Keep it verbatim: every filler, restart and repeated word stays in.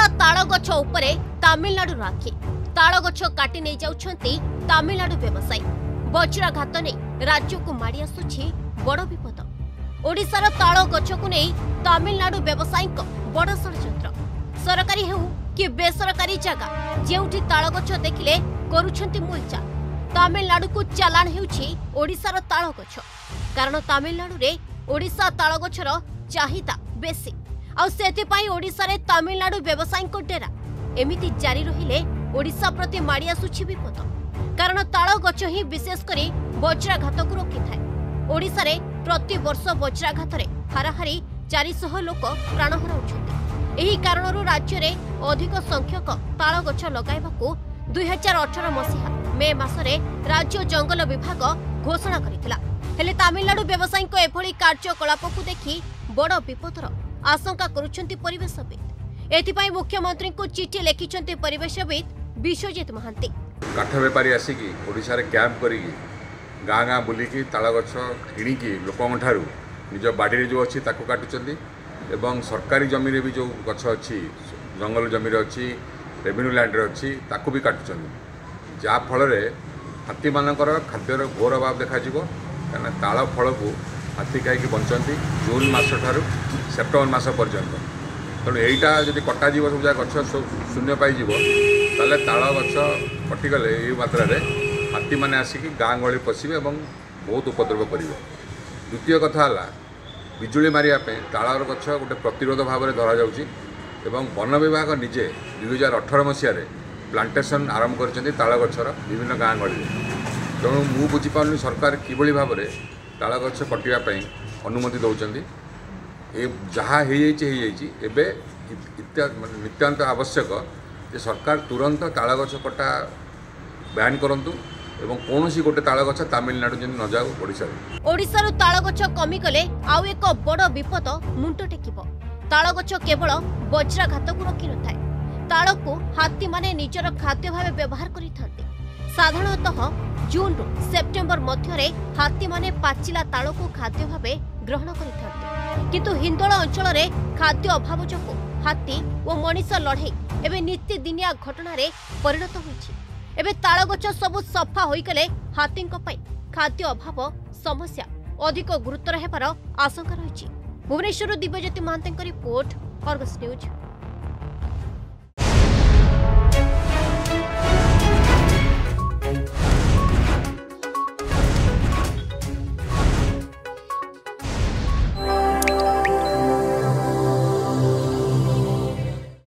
ଓଡିଶା ତାଳଗଛ ଉପରେ ତାମିଲନାଡୁ ରାକ୍ଷୀ। ତାଳଗଛ କାଟି ନେଇ ଯାଉଛନ୍ତି ତାମିଲନାଡୁ ବ୍ୟବସାୟୀ। ବଜ୍ରାଘାତ ନେଇ ରାଜ୍ୟକୁ ମାଡି ଆସୁଛି ବଡ଼ ବିପଦ। ଓଡିଶାର ତାଳଗଛକୁ ନେଇ ତାମିଲନାଡୁ ବ୍ୟବସାୟୀଙ୍କ ବଡ଼ ଷଡ଼ଯନ୍ତ୍ର। ସରକାରୀ ହେଉ କି ବେସରକାରୀ ଜାଗା, ଯେଉଁଠି ତାଳଗଛ ଦେଖିଲେ କରୁଛନ୍ତି ମୁଲଚାଲ। ତାମିଲନାଡୁକୁ ଚାଲାଣ ହେଉଛି ଓଡିଶାର ତାଳଗଛ। କାରଣ ତାମିଲନାଡୁରେ ଓଡିଶା ତାଳଗଛର ଚାହିଦା ବେଶୀ। ଆଉ ସେଥିପାଇଁ ଓଡିଶାରେ ତାମିଲନାଡୁ ବ୍ୟବସାୟୀଙ୍କ ଡେରା। ଏମିତି ଜାରି ରହିଲେ ଓଡିଶା ପ୍ରତି ମାଡି ଆସୁଛି ବିପଦ। କାରଣ ତାଳଗଛ ହିଁ ବିଶେଷ କରି ବଜ୍ରାଘାତକୁ ରୋକିଥାଏ। ଓଡିଶାରେ ପ୍ରତିବର୍ଷ ବଜ୍ରାଘାତରେ ହାରାହାରି ଚାରିଶହ ଲୋକ ପ୍ରାଣ ହରାଉଛନ୍ତି। ଏହି କାରଣରୁ ରାଜ୍ୟରେ ଅଧିକ ସଂଖ୍ୟକ ତାଳଗଛ ଲଗାଇବାକୁ ଦୁଇ ହଜାର ଅଠର ମସିହା ମେ ମାସରେ ରାଜ୍ୟ ଜଙ୍ଗଲ ବିଭାଗ ଘୋଷଣା କରିଥିଲା। ହେଲେ ତାମିଲନାଡୁ ବ୍ୟବସାୟୀଙ୍କ ଏଭଳି କାର୍ଯ୍ୟକଳାପକୁ ଦେଖି ବଡ଼ ବିପଦର आशंका करुछंती परिवेशविद। एथिपाई मुख्यमंत्री को चिठी लिखिछंती परिवेशविद विश्वजित महांती। काठ बेपारी आसिकी ओडिशा रे कैंप करिकी गाँ गाँ बुलिकी तालगछ किणिकी लोकंठारू निज बाड़ी जो अच्छी ताको काटुछंती एवं सरकारी जमी रे भी जो गछ अच्छी जंगल जमी रे अच्छी रेवेन्यू लैंड रे अच्छी ताको भी काटुछंती। जा फल रे हाथी मानकर खाद्यर घोर अभाव देखा जीवो। कना ताल फल को हाथी खाई बंचती जून मस ठारू सेप्टेम्बर मस पर्यंत। तेणु यहीटा जब कटा जीव सब जगह गच शून्य पाई ताल गच कटिगले ये मात्रा रे हाथी मैंने आसिकी गाँ गहली पशे और बहुत उपद्रव करेंगे। द्वितीय कथा है बिजुली मारे ताल गच गोटे प्रतिरोध भाव में धर जाऊँ। वन विभाग निजे दुई हजार अठर मसीह प्लांटेसन आरंभ कर ताल गचर विभिन्न गाँ गहली। तेणु मु बुझीपार सरकार किभली भाव में ताल गच कटापी अनुमति दौरान जहाँ एबे नितांत आवश्यक जे सरकार तुरंत ताल गच कटा बैन करंतु एवं कौनसी गोटे ताल गच तामिलनाडु जन न जाऊ। ओडिशा ओडिशा रो ताल गच कमी गले आउ एक बड़ विपद मुंड टेकिबो। ताल गच केवल वज्राघात को रोकी न थाए। ताल को हाथी माने निजर खाद्य भाव व्यवहार करिथांते। साधारणतः जून रु सेप्टेम्बर मध्य हाथी माने पाचिला ताल को खाद्य भाव ग्रहण करिथांते। किंतु हिंदोला अंचल रे खाद्य अभाव जोगु हाथी ओ मनीष लड़े एवं नित्यदिनिया घटना रे परिणत होइछि। एवं तालगछ सबु सफा होई गले हाथी को पई खाद्य अभाव समस्या अधिक गुरुतर हेबार आशंका रहिछि। Bhubaneswar Divyajyoti महांत report, Argus news.